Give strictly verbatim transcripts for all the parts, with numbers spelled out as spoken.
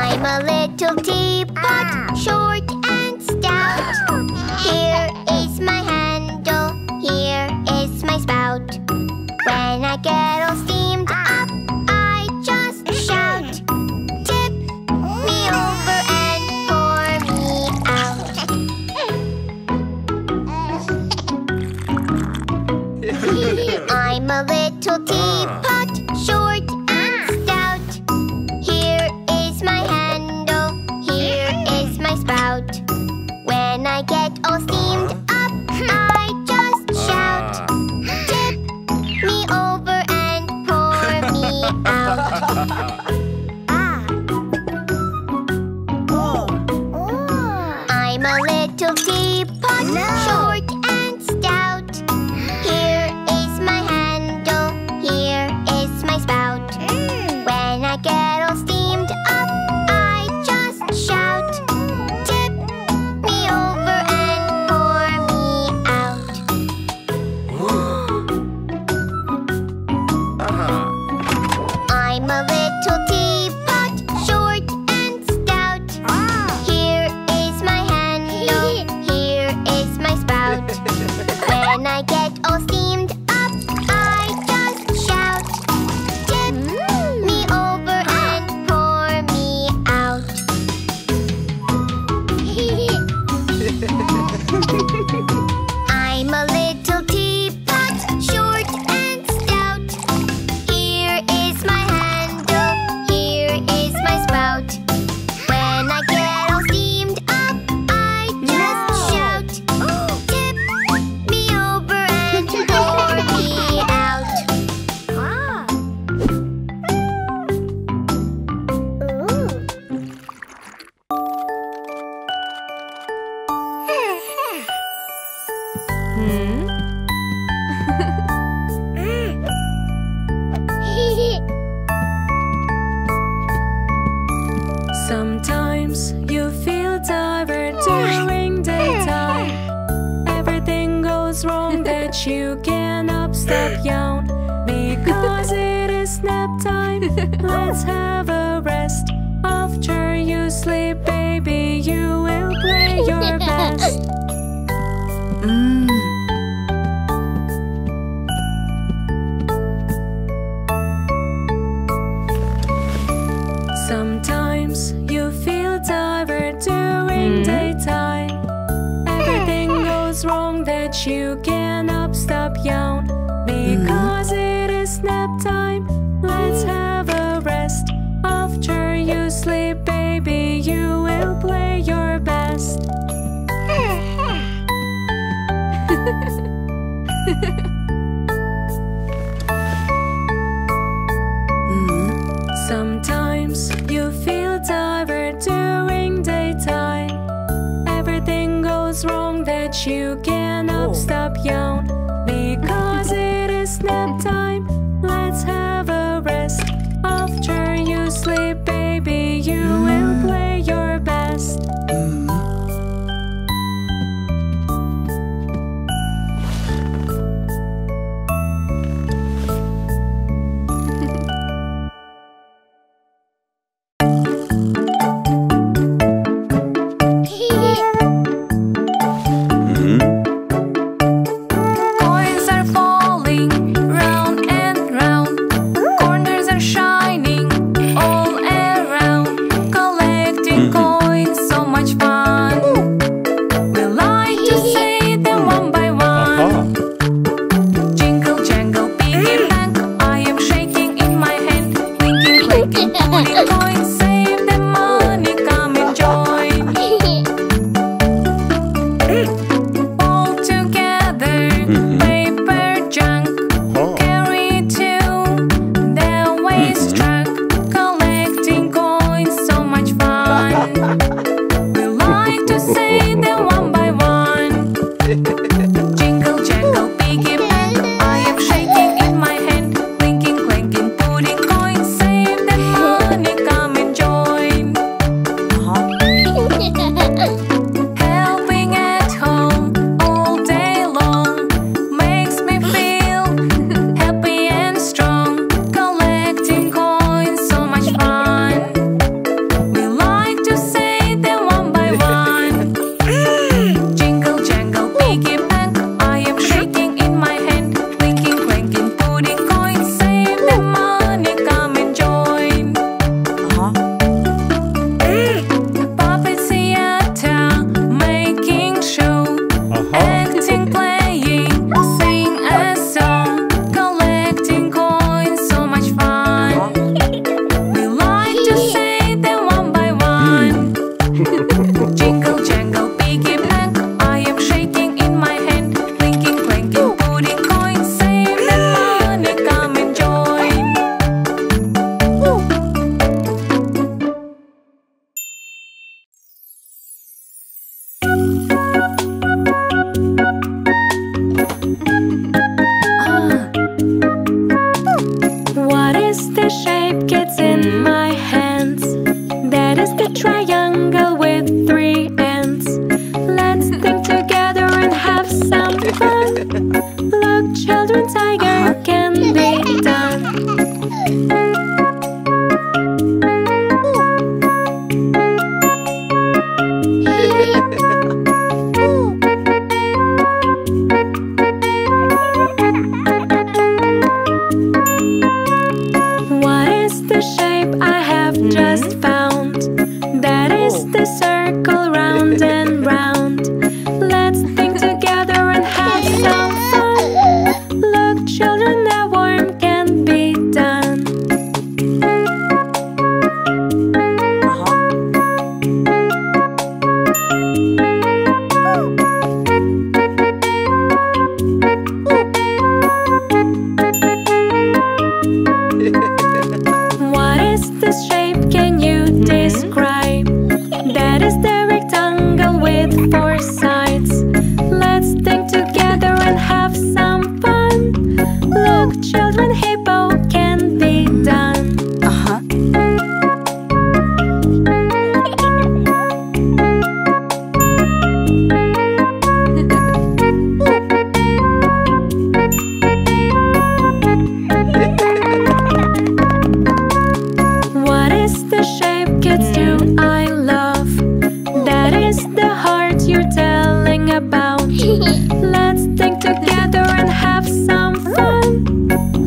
I'm a little teapot, short and stout. Here is my handle, here is my spout. When I get all steamed up, I just shout. Tip me over and pour me out. I'm a little teapot, short and stout. Here is my handle, here is my spout. When I get all steamed up, I just shout. Tip me over and pour me out. I'm a little teapot, short and stout. Here is my handle, here is my spout. When I get all steamed up, I just shout. Tip me over and pour me out. I'm a little teapot, short and stout. Here is my handle, here is my spout. When I get all steamed up, I just shout. Tip me over and pour me out. I'm a little teapot, short and stout. Here is my handle, here is my spout. When I get all steamed up, I just shout. Tip me over and pour me out. Sometimes you feel tired during daytime. Everything goes wrong that you cannot stop yawn. Because it is nap time, let's have a rest. After you sleep, baby, you will play your best. Mm. Sometimes you feel tired during daytime. Everything goes wrong that you cannot stop yawn. Because it is nap time, let's have a rest. After you sleep, baby, you will play your best. Sometimes you feel tired during daytime. Everything goes wrong that you cannot stop yawn. Because it is nap time, let's have a rest. After you sleep, baby, you will play your best. Coins are falling round Let's think together and have some fun.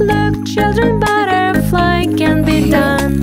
Look, children, butterfly can be done.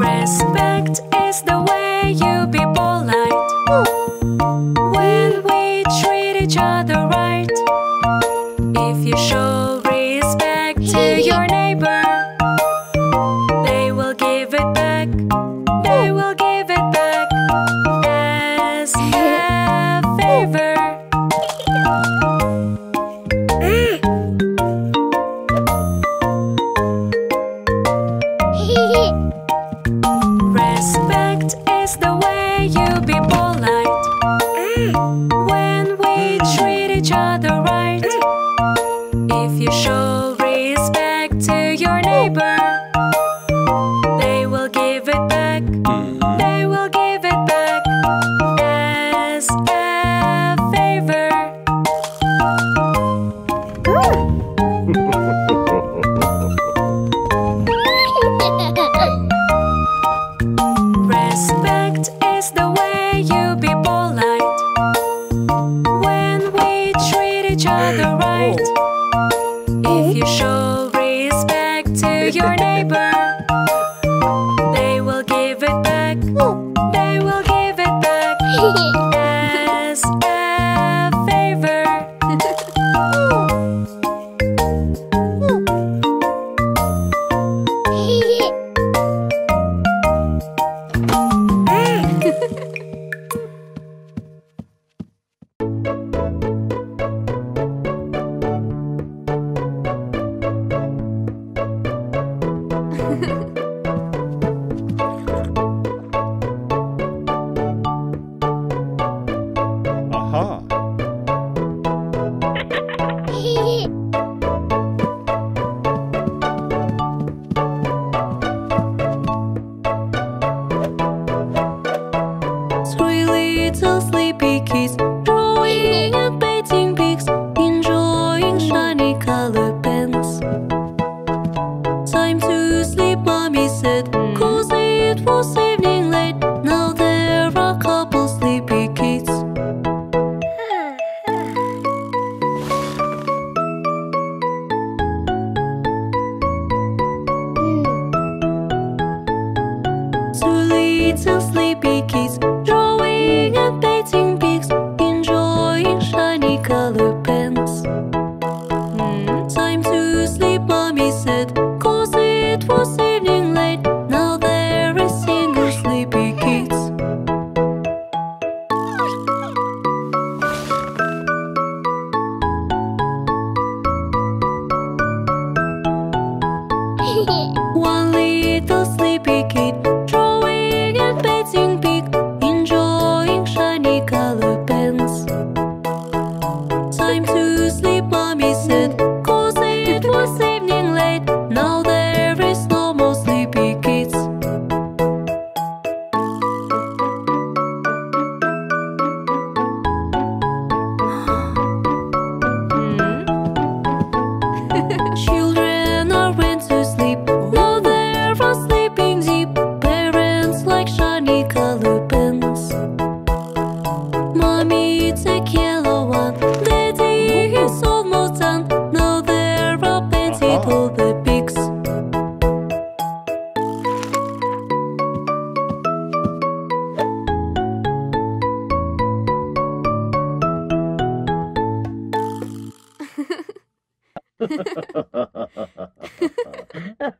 Respect is the way you be polite. When we each other right. If you show respect to your neighbor, they will give it back. They will give it back as a favor. Respect is the way you be polite. When we treat each other right. If you show respect to your neighbor, they will give it back. They will give it back as a favor.